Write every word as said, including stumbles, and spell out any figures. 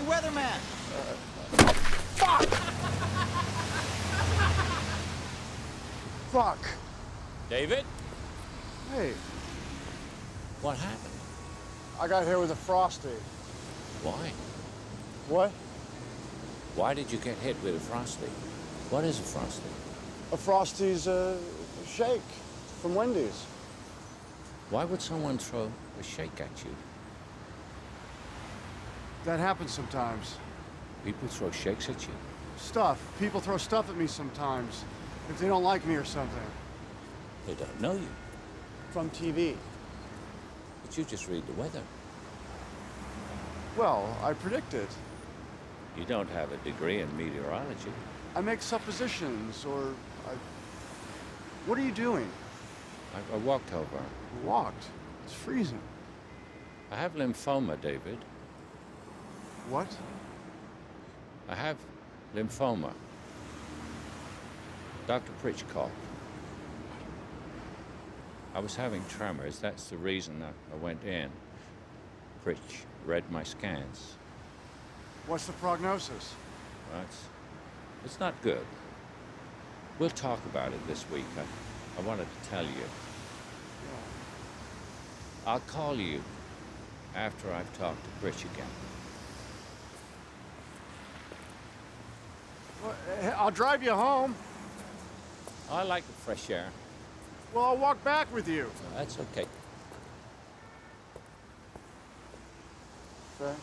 Hey, weatherman! Uh, fuck! Fuck! David? Hey. What happened? I got here with a Frosty. Why? What? Why did you get hit with a Frosty? What is a Frosty? A Frosty's a shake from Wendy's. Why would someone throw a shake at you? That happens sometimes. People throw shakes at you? Stuff. People throw stuff at me sometimes. If they don't like me or something. They don't know you. From T V. But you just read the weather. Well, I predict it. You don't have a degree in meteorology. I make suppositions, or I... What are you doing? I, I walked over. You walked? It's freezing. I have lymphoma, David. What? I have lymphoma. Doctor Pritch called. I was having tremors. That's the reason I, I went in. Pritch read my scans. What's the prognosis? Well, it's, it's not good. We'll talk about it this week. I, I wanted to tell you. Yeah. I'll call you after I've talked to Pritch again. Well, I'll drive you home. I like the fresh air. Well, I'll walk back with you. That's okay. Okay.